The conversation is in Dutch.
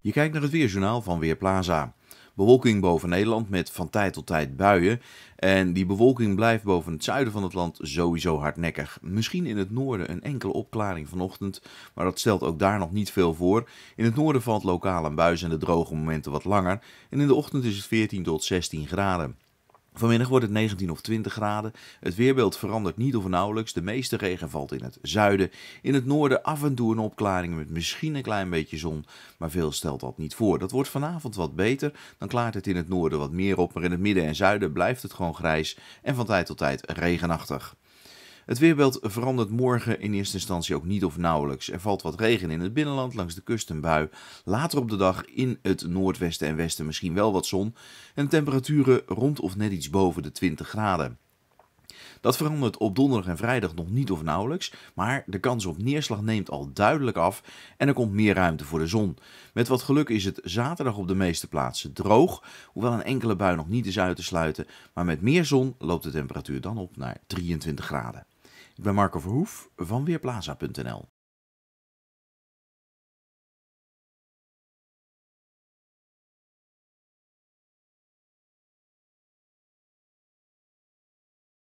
Je kijkt naar het Weerjournaal van Weerplaza. Bewolking boven Nederland met van tijd tot tijd buien. En die bewolking blijft boven het zuiden van het land sowieso hardnekkig. Misschien in het noorden een enkele opklaring vanochtend, maar dat stelt ook daar nog niet veel voor. In het noorden valt lokaal een bui en de droge momenten wat langer. En in de ochtend is het 14 tot 16 graden. Vanmiddag wordt het 19 of 20 graden. Het weerbeeld verandert niet of nauwelijks. De meeste regen valt in het zuiden. In het noorden af en toe een opklaring met misschien een klein beetje zon. Maar veel stelt dat niet voor. Dat wordt vanavond wat beter. Dan klaart het in het noorden wat meer op. Maar in het midden en zuiden blijft het gewoon grijs en van tijd tot tijd regenachtig. Het weerbeeld verandert morgen in eerste instantie ook niet of nauwelijks. Er valt wat regen in het binnenland, langs de kust een bui. Later op de dag in het noordwesten en westen misschien wel wat zon. En temperaturen rond of net iets boven de 20 graden. Dat verandert op donderdag en vrijdag nog niet of nauwelijks, maar de kans op neerslag neemt al duidelijk af en er komt meer ruimte voor de zon. Met wat geluk is het zaterdag op de meeste plaatsen droog, hoewel een enkele bui nog niet is uit te sluiten, maar met meer zon loopt de temperatuur dan op naar 23 graden. Ik ben Marco Verhoef van Weerplaza.nl.